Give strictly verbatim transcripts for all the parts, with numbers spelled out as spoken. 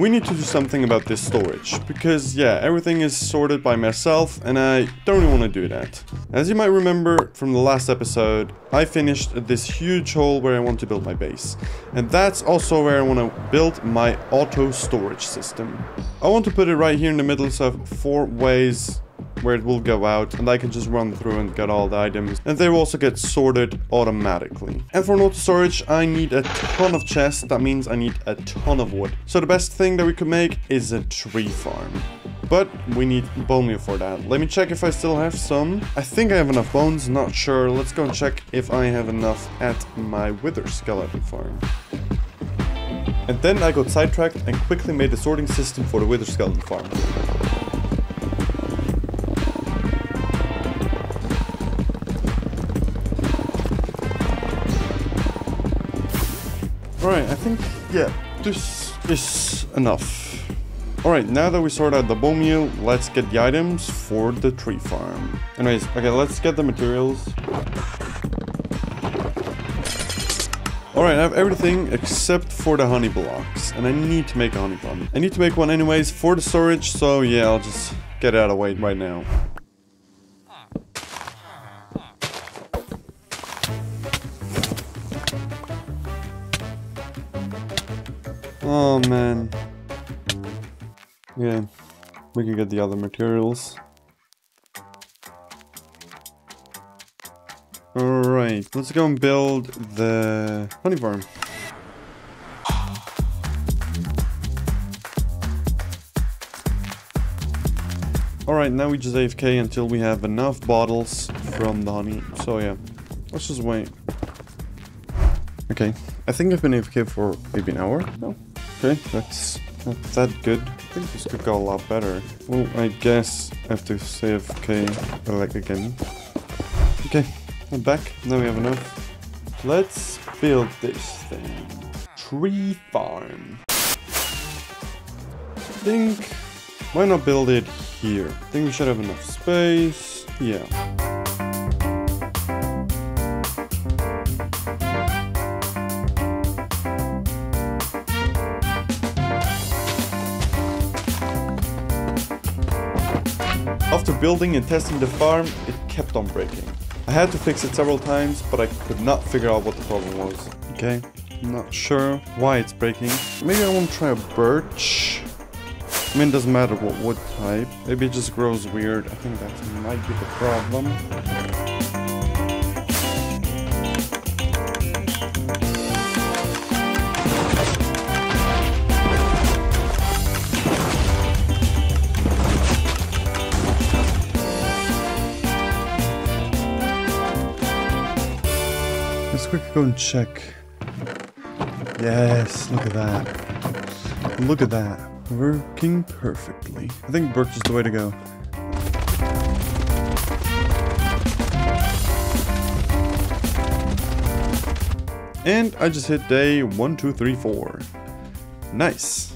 We need to do something about this storage, because yeah, everything is sorted by myself and I don't want to do that. As you might remember from the last episode, I finished this huge hole where I want to build my base. And that's also where I want to build my auto storage system. I want to put it right here in the middle, so I have four ways where it will go out and I can just run through and get all the items, and they will also get sorted automatically. And for an auto storage, I need a ton of chests. That means I need a ton of wood. So the best thing that we could make is a tree farm, but we need bone meal for that. Let me check if I still have some. I think I have enough bones, not sure. Let's go and check if I have enough at my wither skeleton farm. And then I got sidetracked and quickly made the sorting system for the wither skeleton farm. Alright, I think, yeah, this is enough. Alright, now that we sort out the bone meal, let's get the items for the tree farm. Anyways, okay, let's get the materials. Alright, I have everything except for the honey blocks, and I need to make a honey bomb. I need to make one anyways for the storage, so yeah, I'll just get it out of the way right now. Oh man. Yeah, we can get the other materials. Alright, let's go and build the honey farm. Alright, now we just A F K until we have enough bottles from the honey. So yeah, let's just wait. Okay, I think I've been A F K for maybe an hour now. Okay, that's not that good. I think this could go a lot better. Well, I guess I have to save K like again. Okay, I'm back. Now we have enough. Let's build this thing. Tree farm. I think... why not build it here? I think we should have enough space. Yeah. After building and testing the farm, it kept on breaking. I had to fix it several times, but I could not figure out what the problem was. Okay, I'm not sure why it's breaking. Maybe I want to try a birch. I mean, it doesn't matter what wood type. Maybe it just grows weird. I think that might be the problem. Quick, go and check. Yes, look at that. Look at that. Working perfectly. I think birch is the way to go. And I just hit day one, two, three, four. Nice.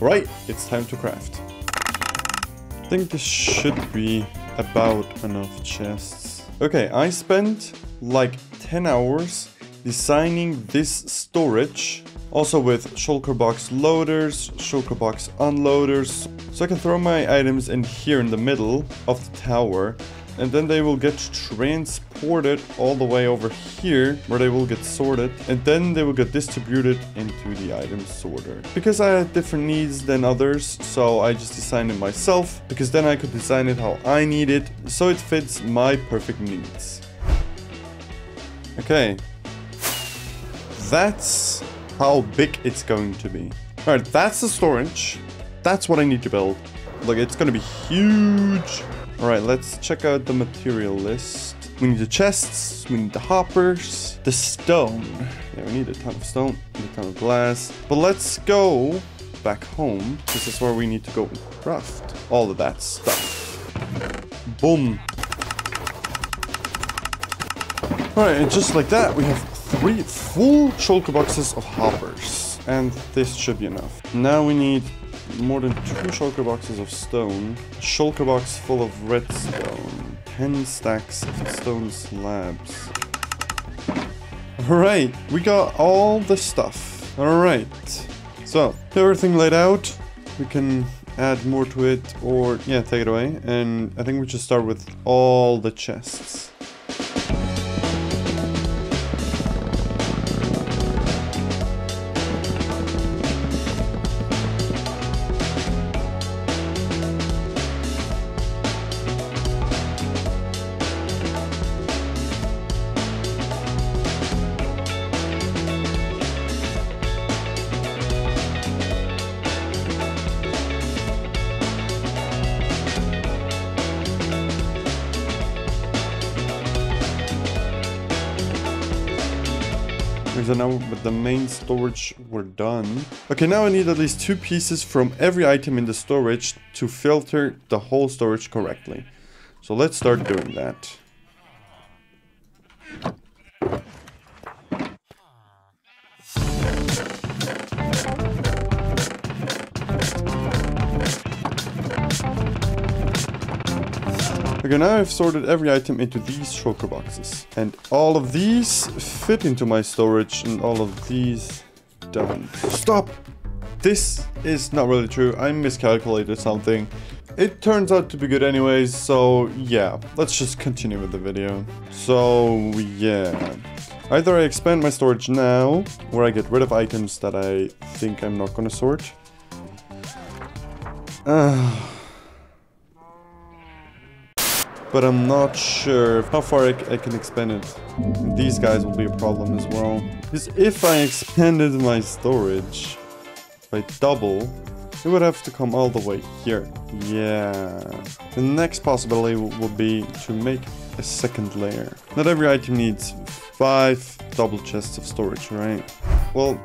Right, it's time to craft. I think this should be about enough chests. Okay, I spent like ten hours designing this storage, also with shulker box loaders, shulker box unloaders, so I can throw my items in here in the middle of the tower, and then they will get transported all the way over here where they will get sorted, and then they will get distributed into the item sorter. Because I had different needs than others, so I just designed it myself, because then I could design it how I need it, so it fits my perfect needs. Okay, that's how big it's going to be. All right, that's the storage. That's what I need to build. Look, it's going to be huge. All right, let's check out the material list. We need the chests, we need the hoppers, the stone. Yeah, we need a ton of stone, and a ton of glass. But let's go back home. This is where we need to go and craft all of that stuff. Boom. Alright, and just like that, we have three full shulker boxes of hoppers. And this should be enough. Now we need more than two shulker boxes of stone. A shulker box full of redstone. Ten stacks of stone slabs. Alright, we got all the stuff. Alright, So, everything laid out, we can add more to it, or yeah, take it away. And I think we should start with all the chests. So now with the main storage we're done. Okay, now I need at least two pieces from every item in the storage to filter the whole storage correctly. So let's start doing that. Okay, now I've sorted every item into these shulker boxes. And all of these fit into my storage and all of these don't. Stop! This is not really true. I miscalculated something. It turns out to be good anyways, so yeah. Let's just continue with the video. So yeah. Either I expand my storage now, or I get rid of items that I think I'm not gonna sort. Ah. Uh, But I'm not sure how far I, I can expand it. These guys will be a problem as well. Because if I expanded my storage by double, it would have to come all the way here. Yeah. The next possibility would be to make a second layer. Not every item needs five double chests of storage, right? Well,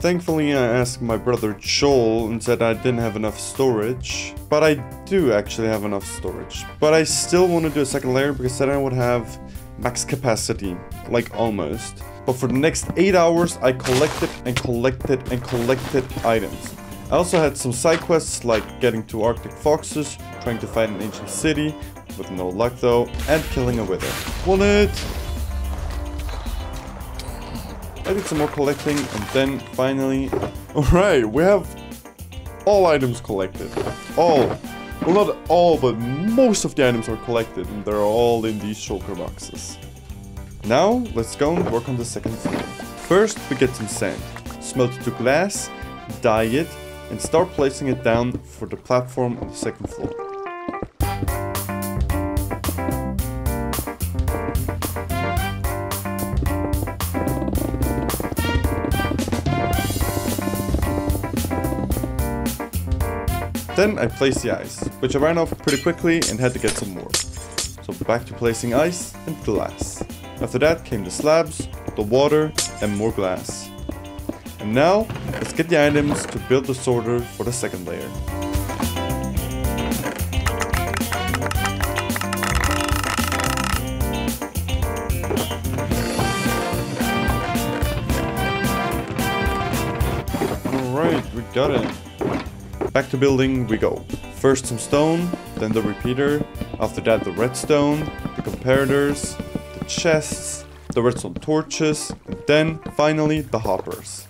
thankfully I asked my brother Joel and said I didn't have enough storage. But I do actually have enough storage. But I still want to do a second layer because then I would have max capacity. Like almost. But for the next eight hours I collected and collected and collected items. I also had some side quests like getting to Arctic foxes, trying to fight an ancient city, with no luck though, and killing a wither. Won it! I did some more collecting and then finally... Alright, we have all items collected. All. Well, not all, but most of the items are collected and they're all in these shulker boxes. Now, let's go and work on the second floor. First, we get some sand. Smelt it to glass, dye it, and start placing it down for the platform on the second floor. Then I placed the ice, which I ran off pretty quickly and had to get some more. So back to placing ice and glass. After that came the slabs, the water and more glass. And now, let's get the items to build the sorter for the second layer. Alright, we got it. Back to building we go. First some stone, then the repeater, after that the redstone, the comparators, the chests, the redstone torches, and then finally the hoppers.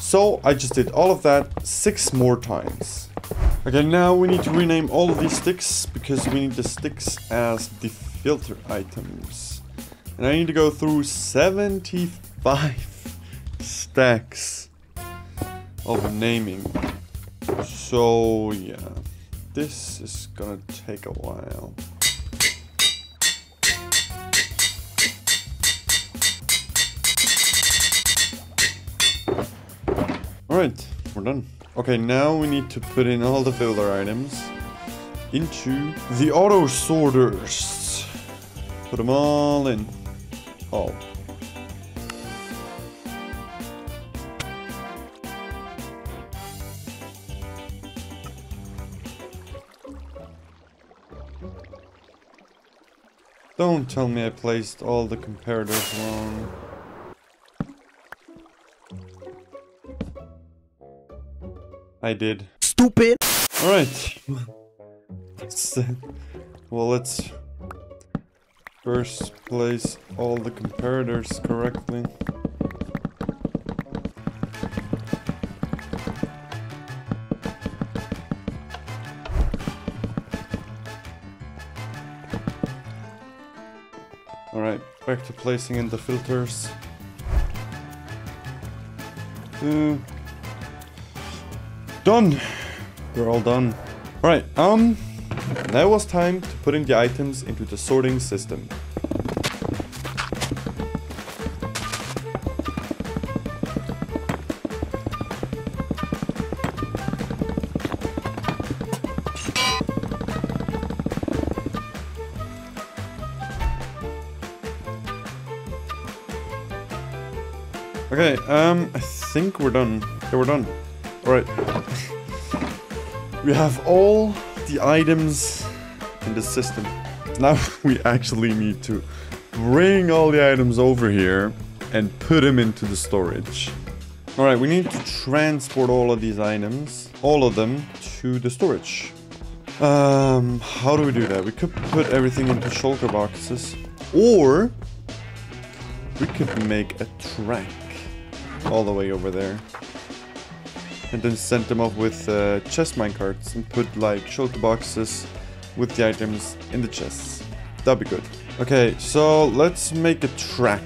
So I just did all of that six more times. Okay, now we need to rename all of these sticks because we need the sticks as the filter items. And I need to go through seventy-five stacks of naming. So yeah, this is gonna take a while. Alright, we're done. Okay, now we need to put in all the filler items into the auto sorters. Put them all in. Oh. Don't tell me I placed all the comparators wrong. I did. Stupid! Alright. Well, let's first place all the comparators correctly. Back to placing in the filters. Uh, done! We're all done. Alright, um, now was time to put in the items into the sorting system. Okay, um, I think we're done. Yeah, we're done. Alright. We have all the items in the system. Now we actually need to bring all the items over here and put them into the storage. Alright, we need to transport all of these items, all of them, to the storage. Um, how do we do that? We could put everything into shulker boxes, or we could make a track all the way over there and then send them off with uh, chest minecarts and put like shulker boxes with the items in the chests. That'd be good. Okay, so let's make a track.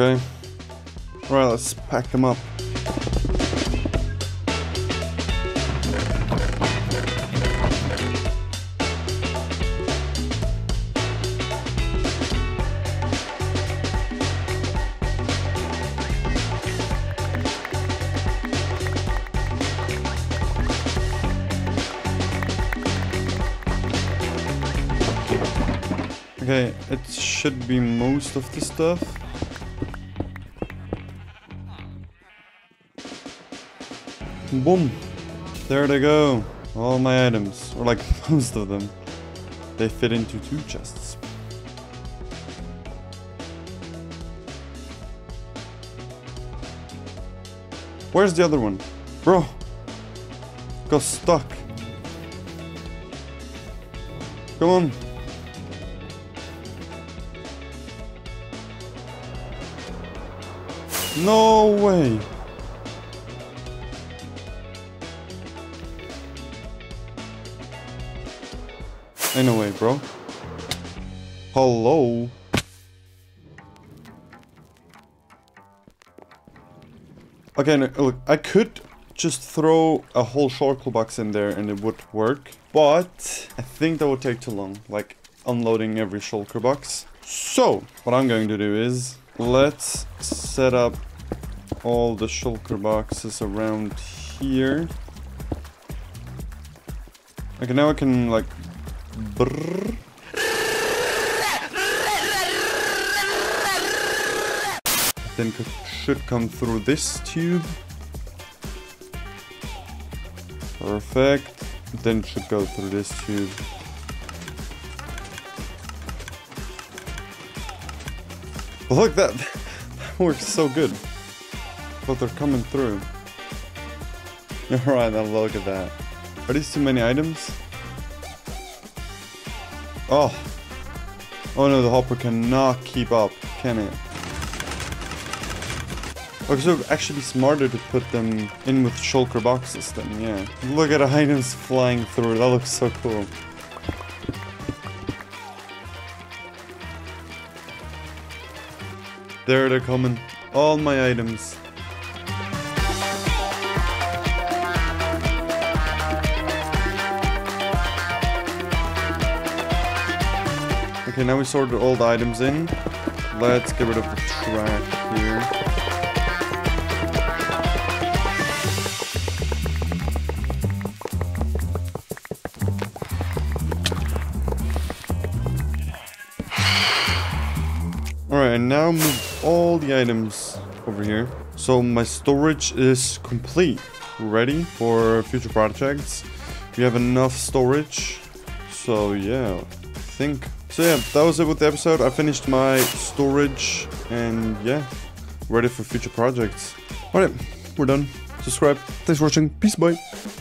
Okay. Alright, let's pack them up. Okay, it should be most of the stuff. Boom! There they go. All my items, or like most of them. They fit into two chests. Where's the other one? Bro! Got stuck. Come on. No way! Anyway, bro. Hello. Okay, no, look, I could just throw a whole shulker box in there and it would work, but I think that would take too long, like unloading every shulker box. So what I'm going to do is let's set up all the shulker boxes around here. Okay, now I can like. Brrr. Then should come through this tube. Perfect. Then should go through this tube. Look, that, that works so good. But they're coming through. Alright, now look at that. Are these too many items? Oh. Oh no, the hopper cannot keep up, can it? Okay, so it would actually be smarter to put them in with shulker boxes then, yeah. Look at the items flying through, that looks so cool. There they're coming, all my items. Okay, now we sorted all the items in. Let's get rid of the track here. Alright, and now move all the items over here. So my storage is complete. Ready for future projects. We have enough storage. So yeah, I think So yeah, that was it with the episode. I finished my storage and yeah, ready for future projects. Alright, we're done. Subscribe. Thanks for watching. Peace, bye.